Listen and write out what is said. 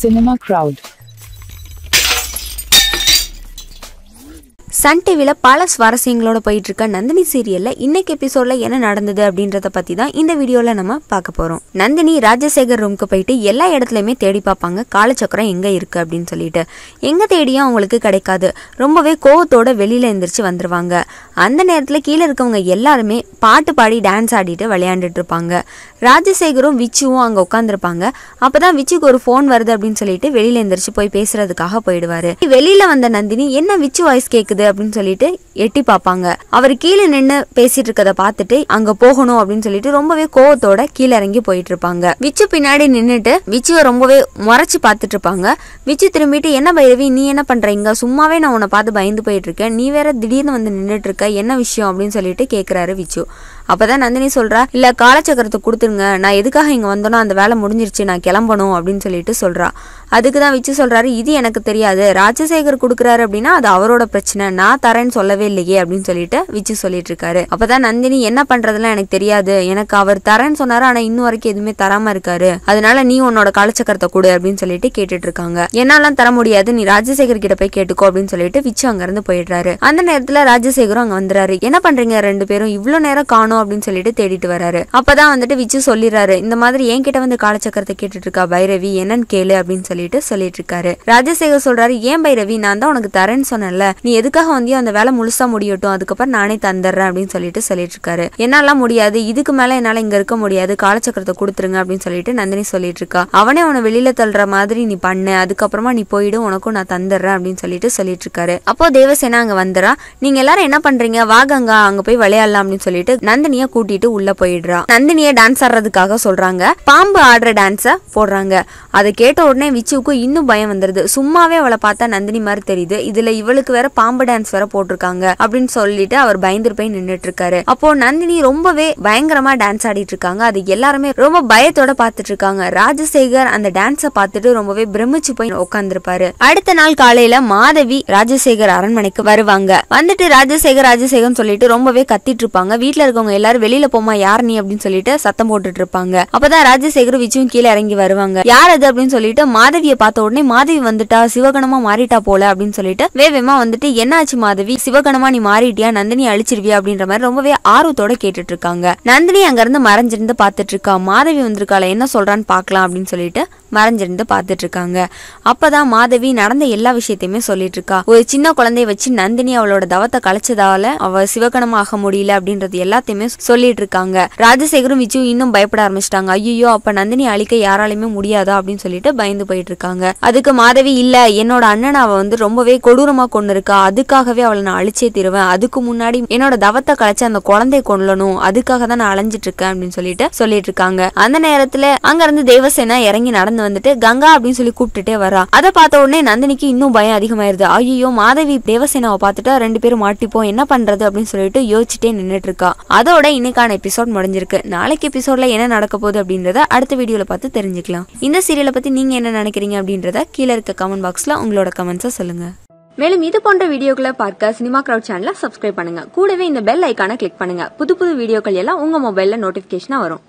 Cinema crowd. Sun TV பல சுவாரஸ்யங்களோட போயிட்டு இருக்க நந்தினி சீரியல்ல இன்னைக்கு எபிசோட்ல என்ன நடந்தது அப்படின்றத பத்தி தான் இந்த வீடியோல நம்ம பார்க்க போறோம். நந்தினி ராஜசேகர் ரூமுக்கு போயிட்டு எல்லா இடத்துலயுமே தேடி பார்ப்பாங்க காலச்சக்கரம் எங்க இருக்கு அப்படின்னு சொல்லிட்டு. எங்க தேடியும் அவங்களுக்கு கிடைக்காது. ரொம்பவே கோவத்தோட வெளியில எந்திரிச்சு வந்துருவாங்க. அந்த நேரத்துல கீழே இருக்கவங்க எல்லாருமே பாட்டு பாடி டான்ஸ் ஆடிட்டு விளையாண்டுட்டு இருப்பாங்க. ராஜசேகரும் விச்சுவும் அங்க உட்காந்துருப்பாங்க. அப்பதான் விச்சுக்கு ஒரு ஃபோன் வருது அப்படின்னு சொல்லிட்டு வெளியில எந்திரிச்சு போய் பேசுறதுக்காக போயிடுவாரு. வெளியில வந்த நந்தினி என்ன விச்சு வாய்ஸ் கேக்குது அப்படின்னு சொல்லிட்டு எட்டி பாப்பாங்க. அவர் கீழே நின்று பேசிட்டு இருக்கத பாத்துட்டு அங்க போகணும் அப்படின்னு சொல்லிட்டு ரொம்பவே கோவத்தோட கீழே இறங்கி போயிட்டு இருப்பாங்க. விச்சு பின்னாடி நின்னுட்டு விச்சுவை ரொம்பவே முறைச்சு பாத்துட்டு இருப்பாங்க. விச்சு திரும்பிட்டு என்ன பைரவி நீ என்ன பண்றீங்க, சும்மாவே நான் உன்னை பார்த்து பயந்து போயிட்டு இருக்கேன், நீ வேற திடீர்னு வந்து நின்றுட்டு இருக்க, என்ன விஷயம் அப்படின்னு சொல்லிட்டு கேக்குறாரு விச்சு. அப்பதான் நந்தினி சொல்றா, இல்ல காலச்சக்கரத்தை கொடுத்துருங்க, நான் எதுக்காக இங்க வந்தோன்னா அந்த வேலை முடிஞ்சிருச்சு, நான் கிளம்பணும் அப்படின்னு சொல்லிட்டு சொல்றா. அதுக்குதான் விச்சு சொல்றாரு, இது எனக்கு தெரியாது, ராஜசேகர் கொடுக்குறாரு அப்படின்னா அது அவரோட பிரச்சனை, நான் தரேன்னு சொல்லவே இல்லையே அப்படின்னு சொல்லிட்டு விச்சு சொல்லிட்டு இருக்காரு. அப்பதான் நந்தினி என்ன பண்றதுலாம் எனக்கு தெரியாது, எனக்கு அவர் தரேன்னு சொன்னாரு ஆனா இன்னும் வரைக்கும் எதுவுமே தராம இருக்காரு, அதனால நீ உன்னோட காலச்சக்கரத்தை கொடு அப்படின்னு சொல்லிட்டு கேட்டுட்டு இருக்காங்க. என்னாலாம் தர முடியாது, நீ ராஜசேகர் கிட்ட போய் கேட்டுக்கோ அப்படின்னு சொல்லிட்டு விச்சு அங்க இருந்து போயிடுறாரு. அந்த நேரத்துல ராஜசேகரும் அங்க வந்துறாரு. என்ன பண்றீங்க ரெண்டு பேரும், இவ்வளவு நேரம் காணும் அப்படின்னு சொல்லிட்டு தேடிட்டு வராரு. அப்பதான் வந்துட்டு விச்சு சொல்லிடுறாரு, இந்த மாதிரி என் கிட்ட வந்து காலச்சக்கரத்தை கேட்டுட்டு இருக்கா பைரவி, என்னன்னு கேளு அப்படின்னு சொல்லிட்டு சொல்லிட்டு இருக்காரு. ராஜசேகர் சொல்றாரு, ஏன் பைரவி நான் தான் உனக்கு தரேன்னு சொன்னேன்ல, நீ எதுக்காக வந்தியோ அந்த வேலை முழுசா முடியட்டும், அதுக்கப்புறம் நானே தந்துடுறேன் அப்படின்னு சொல்லிட்டு சொல்லிட்டு இருக்காரு. என்னாலாம் முடியாது, இதுக்கு மேல என்னால இங்க இருக்க முடியாது, காலச்சக்கரத்தை கொடுத்துருங்க அப்படின்னு சொல்லிட்டு நந்தினி சொல்லிட்டு இருக்கா. அவனே உன வெளியில தள்ளுற மாதிரி நீ பண்ணு, அதுக்கப்புறமா நீ போயிடு, உனக்கும் நான் தந்துடுறேன் அப்படின்னு சொல்லிட்டு சொல்லிட்டு இருக்காரு. அப்போ தேவசேனா அங்க வந்துடா. நீங்க எல்லாரும் என்ன பண்றீங்க, வாகங்க அங்க போய் விளையாடலாம் அப்படின்னு சொல்லிட்டு நந்தினிய கூட்டிட்டு உள்ள போயிடுறா. நந்தினிய டான்ஸ் ஆடுறதுக்காக சொல்றாங்க, பாம்பு ஆடுற டான்ஸ போடுறாங்க. அதை கேட்ட உடனே விச்சுக்கு இன்னும் பயம் வந்துருது. சும்மாவே அவளை பார்த்தா நந்தினி மாதிரி தெரியுது, இதுல இவளுக்கு வேற பாம்பு டான்ஸ் வேற போட்டிருக்காங்க அப்படின்னு சொல்லிட்டு அவர் பயந்துட்டு போய் நின்னுட்டு இருக்காரு. அப்போ நந்தினி ரொம்பவே பயங்கரமா டான்ஸ் ஆடிட்டு இருக்காங்க. அது எல்லாருமே ரொம்ப பயத்தோட பாத்துட்டு இருக்காங்க. ராஜசேகர் அந்த டான்ஸ பாத்துட்டு ரொம்பவே பிரமிச்சு போய் உட்கார்ந்துருப்பாரு. அடுத்த நாள் காலையில மாதவி ராஜசேகர் அரண்மனைக்கு வருவாங்க. வந்துட்டு ராஜசேகர் ராஜசேகர் சொல்லிட்டு ரொம்பவே கத்திட்டு இருப்பாங்க. வீட்டுல இருக்கவங்க எல்லாரும் வெளியில போமா யார் நீ அப்படின்னு சொல்லிட்டு சத்தம் போட்டுட்டு இருப்பாங்க. அப்பதான் ராஜசேகர் விச்சும் கீழே இறங்கி வருவாங்க. யார் அது அப்படின்னு சொல்லிட்டு மாதவியை பார்த்த உடனே மாதவி வந்துட்டா, சிவகணமா மாறிட்டா போல அப்படின்னு சொல்லிட்டு வேகமா வந்துட்டு என்னாச்சு மாதவி, சிவகணமா நீ மாறிட்டியா, நந்தினி அழிச்சிருவியா அப்படின்ற மாதிரி ரொம்பவே ஆர்வத்தோட கேட்டுட்டு இருக்காங்க. நந்தினி அங்க இருந்து மறைஞ்சிருந்து பாத்துட்டு இருக்கா. மாதவி வந்திருக்காள என்ன சொல்றான்னு பாக்கலாம் அப்படின்னு சொல்லிட்டு மறைஞ்சிருந்து பாத்துட்டு இருக்காங்க. அப்பதான் மாதவி நடந்த எல்லா விஷயத்தையுமே சொல்லிட்டு இருக்கா. ஒரு சின்ன குழந்தைய வச்சு நந்தினி அவளோட தவத்தை கலைச்சதால அவ சிவகணமாக முடியல அப்படின்றது எல்லாத்தையுமே சொல்லிட்டு இருக்காங்க. ராஜசேகரும் விச்சும் இன்னும் பயப்பட ஆரம்பிச்சிட்டாங்க. ஐயோ அப்ப நந்தினி அழிக்க யாராலையுமே முடியாதா அப்படின்னு சொல்லிட்டு பயந்து போயிட்டு இருக்காங்க. அதுக்கு மாதவி, இல்ல என்னோட அண்ணன் அவ வந்து ரொம்பவே கொடூரமா கொண்டு இருக்கா, அதுக்காகவே அவளை நான் அழிச்சே தருவேன், அதுக்கு முன்னாடி என்னோட தவத்தை கலைச்ச அந்த குழந்தைய கொல்லணும், அதுக்காக தான் நான் அலைஞ்சிட்டு இருக்கேன் அப்படின்னு சொல்லிட்டு சொல்லிட்டு இருக்காங்க. அந்த நேரத்துல அங்க இருந்து தேவசேனா இறங்கி நடந்து வந்துட்டு கங்கா அப்படின்னு சொல்லி கூப்பிட்டுட்டே வரா. அதை பார்த்த உடனே நந்தினிக்கு இன்னும் பயம் அதிகமாயிருது. ஐயோ மாதவி தேவசேனாவை பார்த்துட்டா ரெண்டு பேரும் மாட்டிப்போம், என்ன பண்றது அப்படின்னு சொல்லிட்டு யோசிச்சுட்டே நின்னுட்டு இருக்கா. அதோட இன்னைக்கான எபிசோட் முடிஞ்சிருக்கு. நாளைக்கு எபிசோட்ல என்ன நடக்க போகுது அப்படின்றத அடுத்த வீடியோல பார்த்து தெரிஞ்சுக்கலாம். இந்த சீரியலை பத்தி நீங்க என்ன நினைக்கிறீங்க அப்படின்றத கீழே இருக்க கமெண்ட் பாக்ஸ்ல உங்களோட கமெண்ட்ஸை சொல்லுங்க. மேலும் இது போன்ற வீடியோக்களை பார்க்க சினிமா கிரவுட் சேனலை சப்ஸ்கிரைப் பண்ணுங்க. கூடவே இந்த பெல் ஐக்கான கிளிக் பண்ணுங்க. புது புது வீடியோக்கள் எல்லாம் உங்க மொபைல்ல நோட்டிபிகேஷனா வரும்.